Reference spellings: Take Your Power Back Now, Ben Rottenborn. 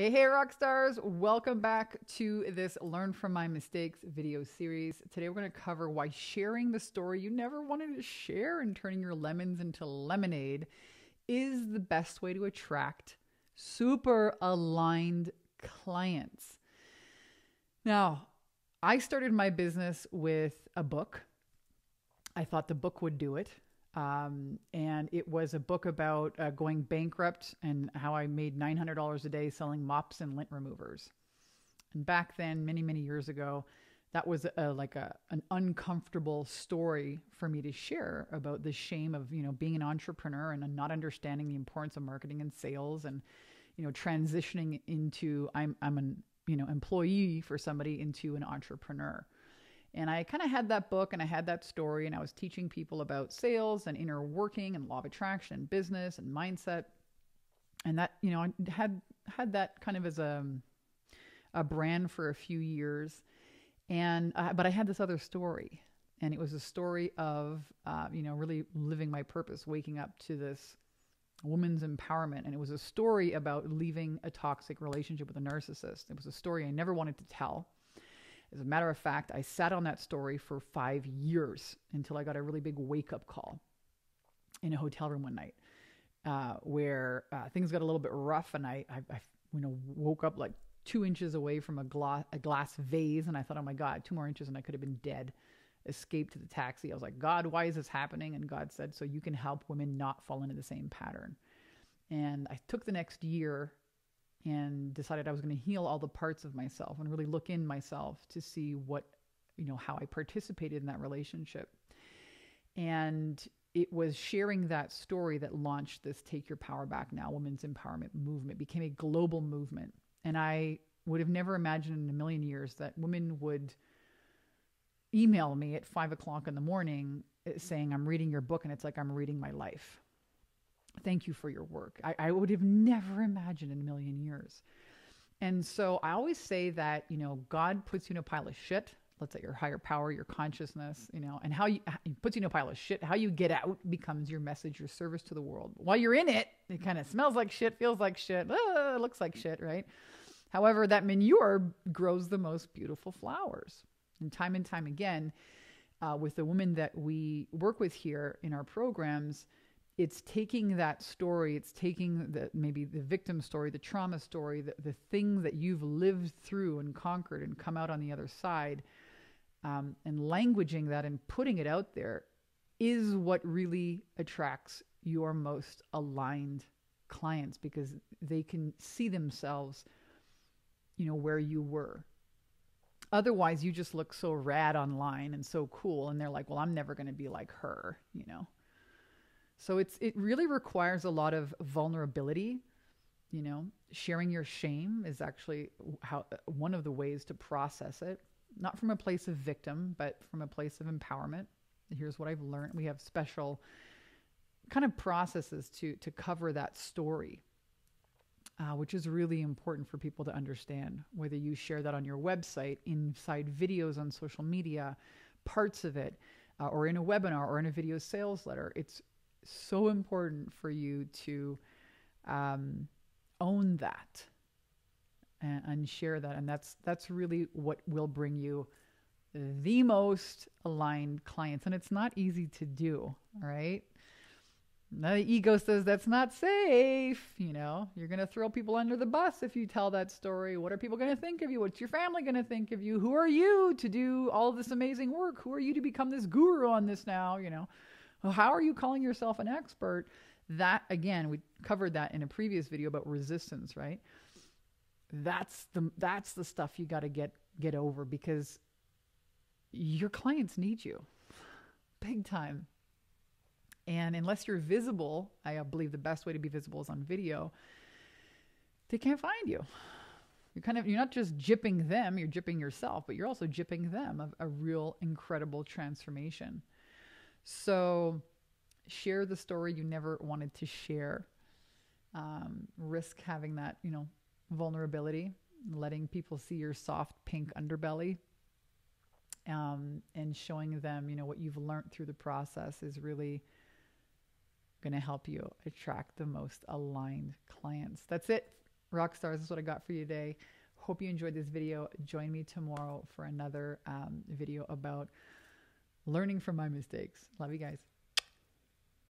Hey, hey, rock stars. Welcome back to this Learn From My Mistakes video series. Today, we're going to cover why sharing the story you never wanted to share and turning your lemons into lemonade is the best way to attract super aligned clients. Now, I started my business with a book. I thought the book would do it. And it was a book about going bankrupt and how I made $900 a day selling mops and lint removers. And back then, many, many years ago, that was an uncomfortable story for me to share about the shame of, you know, being an entrepreneur and not understanding the importance of marketing and sales and, you know, transitioning into I'm an employee for somebody into an entrepreneur. And I kind of had that book and I had that story and I was teaching people about sales and inner working and law of attraction and business and mindset. And that, you know, I had that kind of as a brand for a few years. And, but I had this other story, and it was a story of, you know, really living my purpose, waking up to this woman's empowerment. And it was a story about leaving a toxic relationship with a narcissist. It was a story I never wanted to tell. As a matter of fact, I sat on that story for 5 years until I got a really big wake-up call in a hotel room one night where things got a little bit rough, and I you know, woke up like 2 inches away from a glass vase, and I thought, oh my God, 2 more inches and I could have been dead. Escaped to the taxi. I was like, God, why is this happening? And God said, so you can help women not fall into the same pattern. And I took the next year and decided I was going to heal all the parts of myself and really look in myself to see what, you know, how I participated in that relationship. And it was sharing that story that launched this Take Your Power Back Now women's empowerment movement. It became a global movement. And I would have never imagined in a million years that women would email me at 5 o'clock in the morning saying, I'm reading your book. And it's like, I'm reading my life. Thank you for your work. I would have never imagined in a million years. And so I always say that, you know, God puts you in a pile of shit. Let's say your higher power, your consciousness, you know, and how he puts you in a pile of shit. How you get out becomes your message, your service to the world. While you're in it, it kind of smells like shit, feels like shit, looks like shit, right? However, that manure grows the most beautiful flowers. And time again, with the women that we work with here in our programs, it's taking that story, it's taking the maybe the victim story, the trauma story, the thing that you've lived through and conquered and come out on the other side, and languaging that and putting it out there is what really attracts your most aligned clients, because they can see themselves, you know, where you were. Otherwise, you just look so rad online and so cool, and they're like, well, I'm never going to be like her, you know. So it really requires a lot of vulnerability, you know. Sharing your shame is actually one of the ways to process it, not from a place of victim, but from a place of empowerment. Here's what I've learned. We have special kind of processes to cover that story, which is really important for people to understand, whether you share that on your website, inside videos on social media, parts of it, or in a webinar or in a video sales letter. It's so important for you to own that and share that. And that's really what will bring you the most aligned clients. And it's not easy to do, right? Now the ego says that's not safe. You know, you're going to throw people under the bus if you tell that story. What are people going to think of you? What's your family going to think of you? Who are you to do all this amazing work? Who are you to become this guru on this now, you know? How are you calling yourself an expert? That, again, we covered that in a previous video about resistance, right? That's the stuff you got to get over, because your clients need you big time. And unless you're visible, I believe the best way to be visible is on video, they can't find you. You're not just gypping them, you're gypping yourself, but you're also gypping them of a real incredible transformation. So share the story you never wanted to share. Risk having that, you know, vulnerability, letting people see your soft pink underbelly, and showing them, you know, what you've learned through the process is really going to help you attract the most aligned clients. That's it rock stars is what I got for you today. Hope you enjoyed this video. Join me tomorrow for another video about learning from my mistakes. Love you guys.